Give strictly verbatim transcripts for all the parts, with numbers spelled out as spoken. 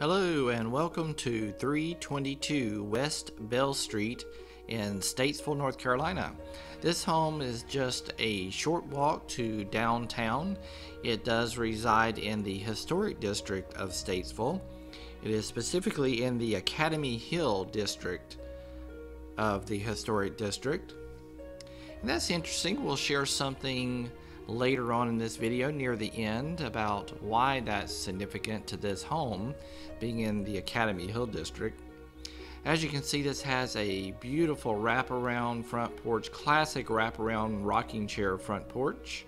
Hello and welcome to three twenty-two West Bell Street in Statesville, North Carolina. This home is just a short walk to downtown. It does reside in the historic district of Statesville. It is specifically in the Academy Hill district of the historic district. And that's interesting. We'll share something later on in this video near the end about why that's significant to this home being in the Academy Hill district. As you can see, this has a beautiful wraparound front porch, classic wraparound rocking chair front porch.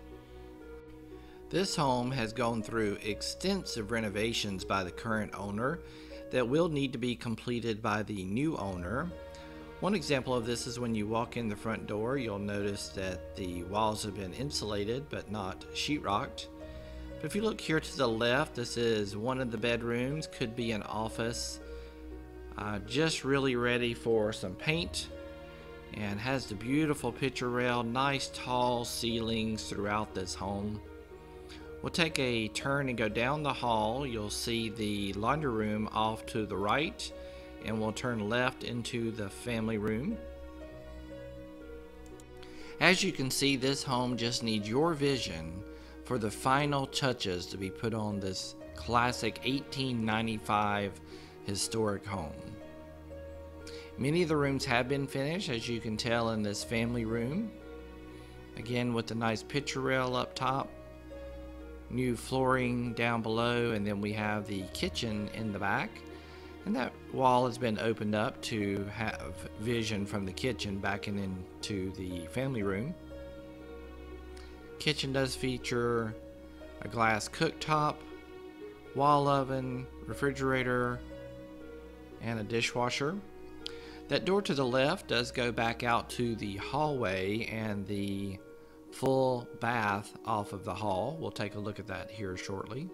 This home has gone through extensive renovations by the current owner that will need to be completed by the new owner. One example of this is when you walk in the front door, you'll notice that the walls have been insulated but not sheetrocked. But if you look here to the left, this is one of the bedrooms, could be an office, uh, just really ready for some paint, and has the beautiful picture rail, nice tall ceilings throughout this home. We'll take a turn and go down the hall. You'll see the laundry room off to the right, and we'll turn left into the family room. As you can see, this home just needs your vision for the final touches to be put on this classic eighteen ninety-five historic home. Many of the rooms have been finished, as you can tell in this family room. Again, with the nice picture rail up top, new flooring down below, and then we have the kitchen in the back. And that wall has been opened up to have vision from the kitchen back and into the family room. Kitchen does feature a glass cooktop, wall oven, refrigerator, and a dishwasher. That door to the left does go back out to the hallway and the full bath off of the hall. We'll take a look at that here shortly.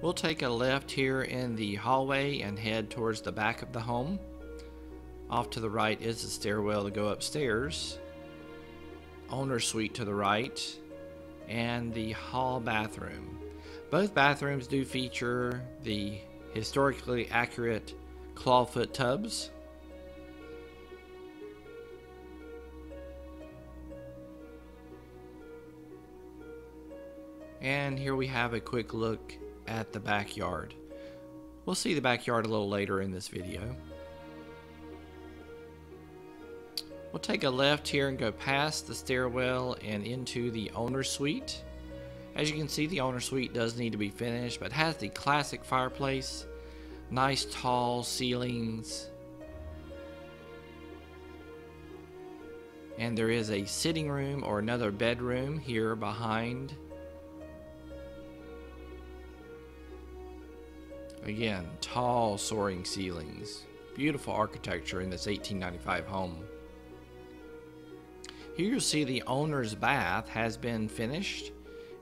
We'll take a left here in the hallway and head towards the back of the home. Off to the right is the stairwell to go upstairs, owner's suite to the right, and the hall bathroom. Both bathrooms do feature the historically accurate clawfoot tubs. And here we have a quick look at the backyard. We'll see the backyard a little later in this video. We'll take a left here and go past the stairwell and into the owner's suite. As you can see, the owner's suite does need to be finished, but has the classic fireplace, nice tall ceilings, and there is a sitting room or another bedroom here behind. Again, tall soaring ceilings. Beautiful architecture in this eighteen ninety-five home. Here you'll see the owner's bath has been finished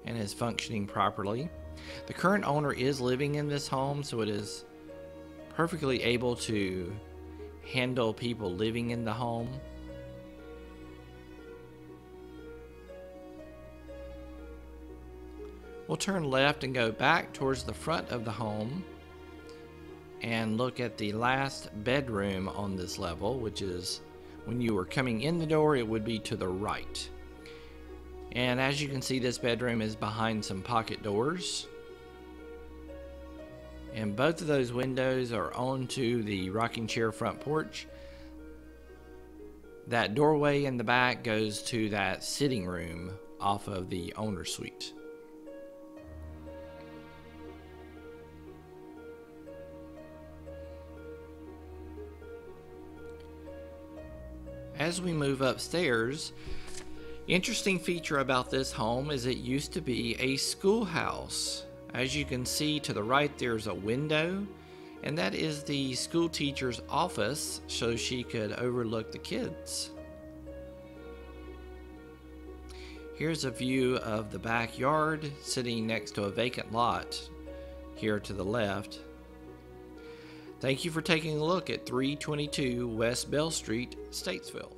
and is functioning properly. The current owner is living in this home, so it is perfectly able to handle people living in the home. We'll turn left and go back towards the front of the home and look at the last bedroom on this level, which is when you were coming in the door, it would be to the right. And as you can see, this bedroom is behind some pocket doors, and both of those windows are onto the rocking chair front porch. That doorway in the back goes to that sitting room off of the owner's suite. As we move upstairs, interesting feature about this home is it used to be a schoolhouse. As you can see to the right, there's a window, and that is the school teacher's office, so she could overlook the kids. Here's a view of the backyard sitting next to a vacant lot here to the left. Thank you for taking a look at three twenty-two West Bell Street, Statesville.